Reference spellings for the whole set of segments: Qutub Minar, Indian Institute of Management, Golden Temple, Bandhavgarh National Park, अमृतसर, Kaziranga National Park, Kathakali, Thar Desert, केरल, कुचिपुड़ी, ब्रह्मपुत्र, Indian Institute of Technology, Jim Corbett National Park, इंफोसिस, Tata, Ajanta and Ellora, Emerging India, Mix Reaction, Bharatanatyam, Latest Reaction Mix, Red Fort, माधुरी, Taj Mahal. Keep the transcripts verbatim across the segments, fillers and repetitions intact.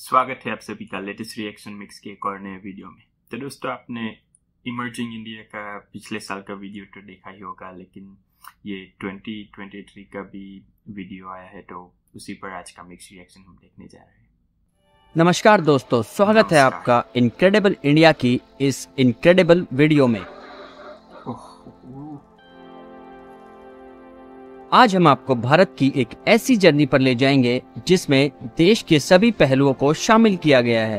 स्वागत है आप सभी का लेटेस्ट रिएक्शन मिक्स के एक और नए वीडियो में। तो दोस्तों, आपने इमर्जिंग इंडिया का पिछले साल का वीडियो तो देखा ही होगा, लेकिन ये ट्वेंटी ट्वेंटी थ्री का भी वीडियो आया है, तो उसी पर आज का मिक्स रिएक्शन हम देखने जा रहे हैं। नमस्कार दोस्तों, स्वागत है आपका इनक्रेडिबल इंडिया की इस इनक्रेडिबल वीडियो में। आज हम आपको भारत की एक ऐसी जर्नी पर ले जाएंगे जिसमें देश के सभी पहलुओं को शामिल किया गया है।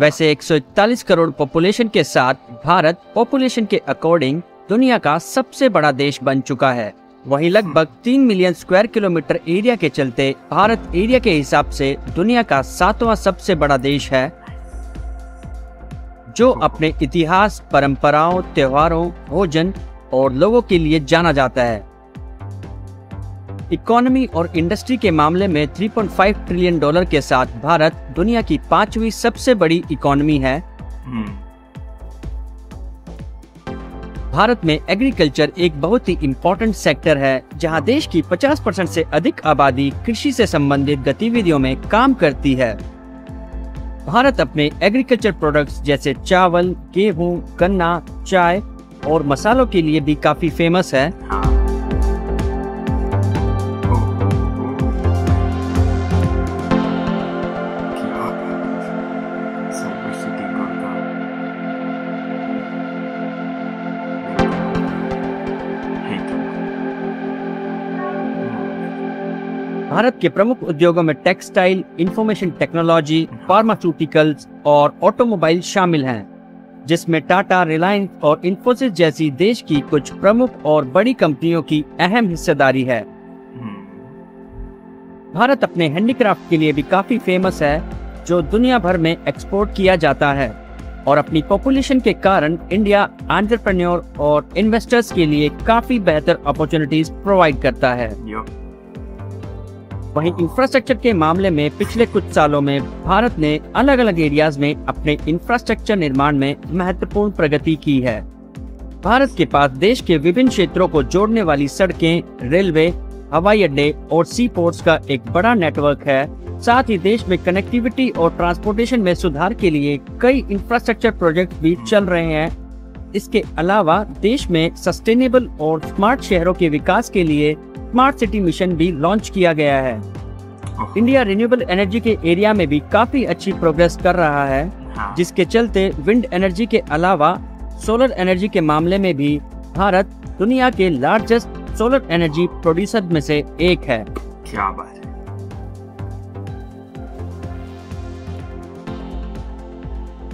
वैसे एक सौ इकतालीस करोड़ पॉपुलेशन के साथ भारत पॉपुलेशन के अकॉर्डिंग दुनिया का सबसे बड़ा देश बन चुका है। वहीं लगभग तीन मिलियन स्क्वायर किलोमीटर एरिया के चलते भारत एरिया के हिसाब से दुनिया का सातवां सबसे बड़ा देश है, जो अपने इतिहास, परंपराओं, त्योहारों, भोजन और लोगों के लिए जाना जाता है। इकोनॉमी और इंडस्ट्री के मामले में तीन पॉइंट पाँच ट्रिलियन डॉलर के साथ भारत दुनिया की पांचवी सबसे बड़ी इकोनॉमी है। भारत में एग्रीकल्चर एक बहुत ही इम्पोर्टेंट सेक्टर है, जहां देश की पचास परसेंट से अधिक आबादी कृषि से संबंधित गतिविधियों में काम करती है। भारत अपने एग्रीकल्चर प्रोडक्ट्स जैसे चावल, गेहूं, गन्ना, चाय और मसालों के लिए भी काफी फेमस है। भारत के प्रमुख उद्योगों में टेक्सटाइल, इंफॉर्मेशन टेक्नोलॉजी, फार्मास्यूटिकल्स और ऑटोमोबाइल शामिल हैं, जिसमें टाटा, रिलायंस और इंफोसिस जैसी देश की कुछ प्रमुख और बड़ी कंपनियों की अहम हिस्सेदारी है। भारत अपने हैंडीक्राफ्ट के लिए भी काफी फेमस है, जो दुनिया भर में एक्सपोर्ट किया जाता है और अपनी पॉपुलेशन के कारण इंडिया एंटरप्रेन्योर और इन्वेस्टर्स के लिए काफी बेहतर अपॉर्चुनिटीज प्रोवाइड करता है। वहीं इंफ्रास्ट्रक्चर के मामले में पिछले कुछ सालों में भारत ने अलग अलग एरियाज में अपने इंफ्रास्ट्रक्चर निर्माण में महत्वपूर्ण प्रगति की है। भारत के पास देश के विभिन्न क्षेत्रों को जोड़ने वाली सड़कें, रेलवे, हवाई अड्डे और सी पोर्ट्स का एक बड़ा नेटवर्क है। साथ ही देश में कनेक्टिविटी और ट्रांसपोर्टेशन में सुधार के लिए कई इंफ्रास्ट्रक्चर प्रोजेक्ट भी चल रहे हैं। इसके अलावा देश में सस्टेनेबल और स्मार्ट शहरों के विकास के लिए स्मार्ट सिटी मिशन भी लॉन्च किया गया है। इंडिया रिन्यूएबल एनर्जी के एरिया में भी काफी अच्छी प्रोग्रेस कर रहा है, जिसके चलते विंड एनर्जी के अलावा सोलर एनर्जी के मामले में भी भारत दुनिया के लार्जेस्ट सोलर एनर्जी प्रोड्यूसर में से एक है। क्या बात है।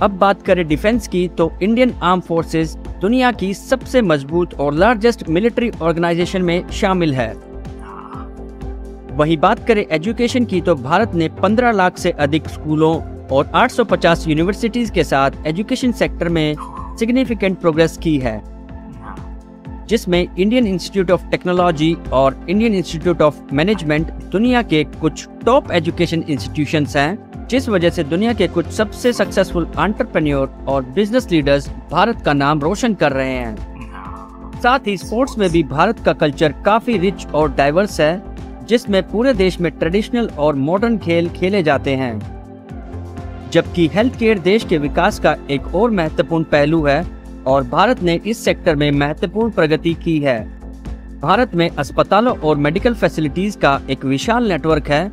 अब बात करें डिफेंस की, तो इंडियन आर्म फोर्सेस दुनिया की सबसे मजबूत और लार्जेस्ट मिलिट्री ऑर्गेनाइजेशन में शामिल है। वही बात करें एजुकेशन की, तो भारत ने पंद्रह लाख से अधिक स्कूलों और आठ सौ पचास यूनिवर्सिटीज के साथ एजुकेशन सेक्टर में सिग्निफिकेंट प्रोग्रेस की है, जिसमें इंडियन इंस्टीट्यूट ऑफ टेक्नोलॉजी और इंडियन इंस्टीट्यूट ऑफ मैनेजमेंट दुनिया के कुछ टॉप एजुकेशन इंस्टीट्यूशंस हैं, जिस वजह से दुनिया के कुछ सबसे सक्सेसफुल एंटरप्रेन्योर और बिजनेस लीडर्स भारत का नाम रोशन कर रहे हैं। साथ ही स्पोर्ट्स में भी भारत का कल्चर काफी रिच और डाइवर्स है, जिसमें पूरे देश में ट्रेडिशनल और मॉडर्न खेल खेले जाते हैं। जबकि हेल्थ केयर देश के विकास का एक और महत्वपूर्ण पहलू है और भारत ने इस सेक्टर में महत्वपूर्ण प्रगति की है। भारत में अस्पतालों और मेडिकल फैसिलिटीज का एक विशाल नेटवर्क है।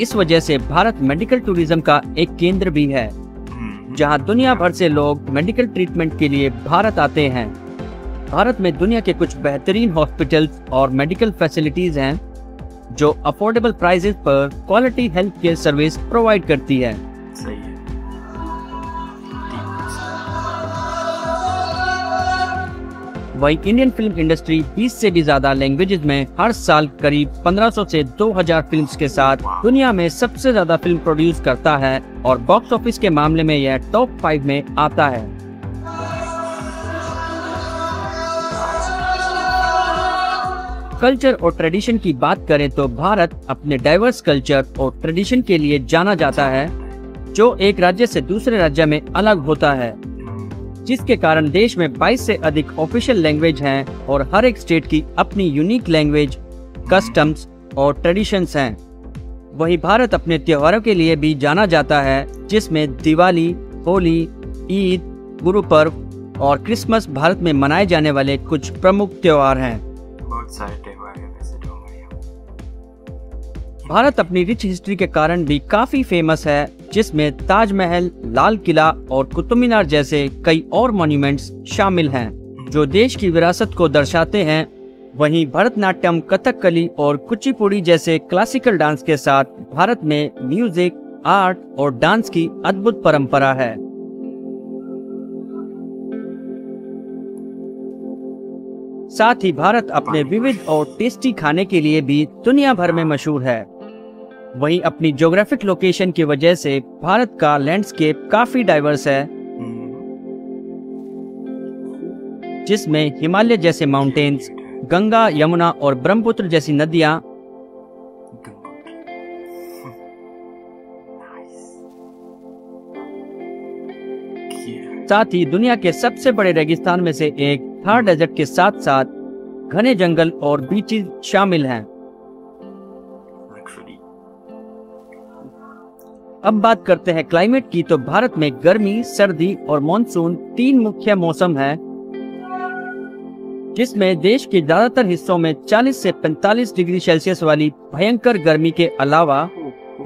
इस वजह से भारत मेडिकल टूरिज्म का एक केंद्र भी है, जहां दुनिया भर से लोग मेडिकल ट्रीटमेंट के लिए भारत आते हैं। भारत में दुनिया के कुछ बेहतरीन हॉस्पिटल्स और मेडिकल फैसिलिटीज हैं, जो अफोर्डेबल प्राइसेस पर quality health care service provide करती है। सही है। वहीं इंडियन फिल्म इंडस्ट्री बीस से भी ज्यादा लैंग्वेजेज में हर साल करीब पंद्रह सौ से दो हज़ार फिल्म्स के साथ दुनिया में सबसे ज्यादा फिल्म प्रोड्यूस करता है और बॉक्स ऑफिस के मामले में यह टॉप फाइव में आता है। कल्चर और ट्रेडिशन की बात करें तो भारत अपने डाइवर्स कल्चर और ट्रेडिशन के लिए जाना जाता है, जो एक राज्य से दूसरे राज्य में अलग होता है, जिसके कारण देश में बाईस से अधिक ऑफिशियल लैंग्वेज हैं और हर एक स्टेट की अपनी यूनिक लैंग्वेज, कस्टम्स और ट्रेडिशंस हैं। वहीं भारत अपने त्योहारों के लिए भी जाना जाता है, जिसमें दिवाली, होली, ईद, गुरु पर्व और क्रिसमस भारत में मनाए जाने वाले कुछ प्रमुख त्योहार हैं। बहुत सारे त्योहार हैं। भारत अपनी रिच हिस्ट्री के कारण भी काफी फेमस है, जिसमें ताजमहल, लाल किला और कुतुब मीनार जैसे कई और मॉन्यूमेंट्स शामिल हैं, जो देश की विरासत को दर्शाते हैं। वहीं भरतनाट्यम, कथकली और कुचिपुड़ी जैसे क्लासिकल डांस के साथ भारत में म्यूजिक, आर्ट और डांस की अद्भुत परंपरा है। साथ ही भारत अपने विविध और टेस्टी खाने के लिए भी दुनिया भर में मशहूर है। वहीं अपनी ज्योग्राफिक लोकेशन की वजह से भारत का लैंडस्केप काफी डाइवर्स है, जिसमें हिमालय जैसे माउंटेन्स, गंगा, यमुना और ब्रह्मपुत्र जैसी नदियां, साथ ही दुनिया के सबसे बड़े रेगिस्तान में से एक थार डेजर्ट के साथ साथ घने जंगल और बीचेस शामिल हैं। अब बात करते हैं क्लाइमेट की, तो भारत में गर्मी, सर्दी और मॉनसून तीन मुख्य मौसम हैं, जिसमें देश के ज्यादातर हिस्सों में चालीस से पैंतालीस डिग्री सेल्सियस वाली भयंकर गर्मी के अलावा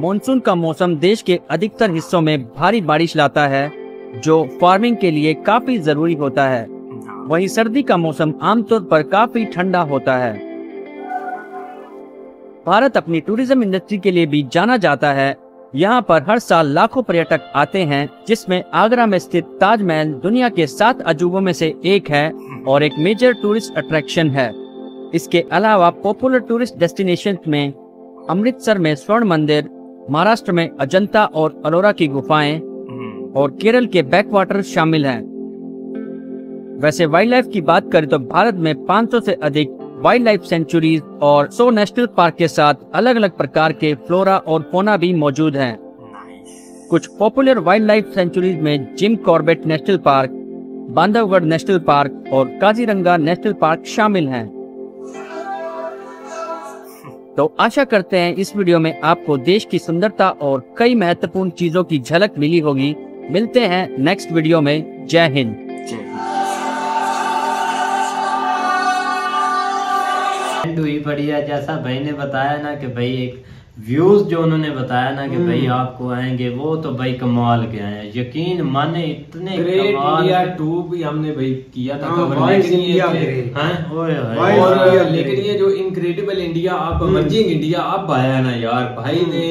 मॉनसून का मौसम देश के अधिकतर हिस्सों में भारी बारिश लाता है, जो फार्मिंग के लिए काफी जरूरी होता है। वहीं सर्दी का मौसम आमतौर पर काफी ठंडा होता है। भारत अपनी टूरिज्म इंडस्ट्री के लिए भी जाना जाता है। यहाँ पर हर साल लाखों पर्यटक आते हैं, जिसमें आगरा में स्थित ताजमहल दुनिया के सात अजूबों में से एक है और एक मेजर टूरिस्ट अट्रैक्शन है। इसके अलावा पॉपुलर टूरिस्ट डेस्टिनेशन में अमृतसर में स्वर्ण मंदिर, महाराष्ट्र में अजंता और एलोरा की गुफाएं और केरल के बैकवाटर शामिल हैं। वैसे वाइल्ड लाइफ की बात करें तो भारत में पाँच सौ से अधिक वाइल्ड लाइफ सेंचुरीज और सौ नेशनल पार्क के साथ अलग अलग प्रकार के फ्लोरा और फौना भी मौजूद हैं। कुछ पॉपुलर वाइल्ड लाइफ सेंचुरीज में Jim Corbett national park, Bandhavgarh national park और काजीरंगा नेशनल पार्क शामिल हैं। तो आशा करते हैं इस वीडियो में आपको देश की सुंदरता और कई महत्वपूर्ण चीजों की झलक मिली होगी। मिलते हैं नेक्स्ट वीडियो में। जय हिंद। हुई बढ़िया, जैसा भाई ने बताया ना कि भाई एक व्यूज जो उन्होंने बताया ना कि भाई आपको आएंगे, वो तो भाई कमाल के आए, यकीन माने इतने कमाल टू भी हमने भाई किया था कवर, लेकिन ये और लेकिन ये जो इनक्रेडिबल इंडिया, आप इमर्जिंग इंडिया आप आया ना यार, भाई ने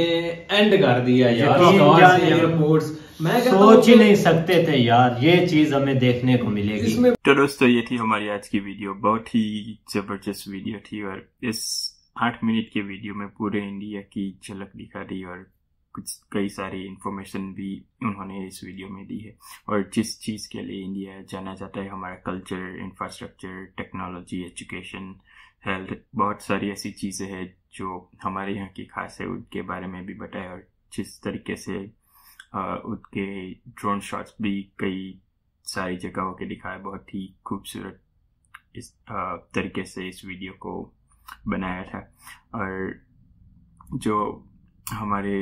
एंड कर दिया यार, एयरपोर्ट्स मैं सोच ही नहीं सकते थे यार, ये चीज हमें देखने को मिलेगी। तो दोस्तों, ये थी हमारी आज की वीडियो, बहुत ही जबरदस्त वीडियो थी और इस आठ मिनट के वीडियो में पूरे इंडिया की झलक दिखा दी और कुछ कई सारी इन्फॉर्मेशन भी उन्होंने इस वीडियो में दी है। और जिस चीज़ के लिए इंडिया जाना जाता है, हमारा culture, infrastructure, technology, education, health, बहुत सारी ऐसी चीज़ें हैं जो हमारे यहाँ की खास है, उनके बारे में भी बताया। और जिस तरीके से उनके ड्रोन शॉट्स भी कई सारी जगहों के दिखाए, बहुत ही खूबसूरत इस तरीके से इस वीडियो को बनाया था। और जो हमारे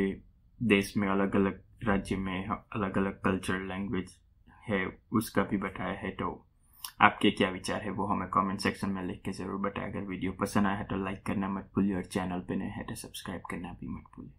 देश में अलग अलग राज्य में अलग अलग कल्चर, लैंग्वेज है, उसका भी बताया है। तो आपके क्या विचार है वो हमें कमेंट सेक्शन में लिख के ज़रूर बताएं। अगर वीडियो पसंद आया है तो लाइक करना मत भूलिए और चैनल पे नए हैं तो सब्सक्राइब करना भी मत भूलिए।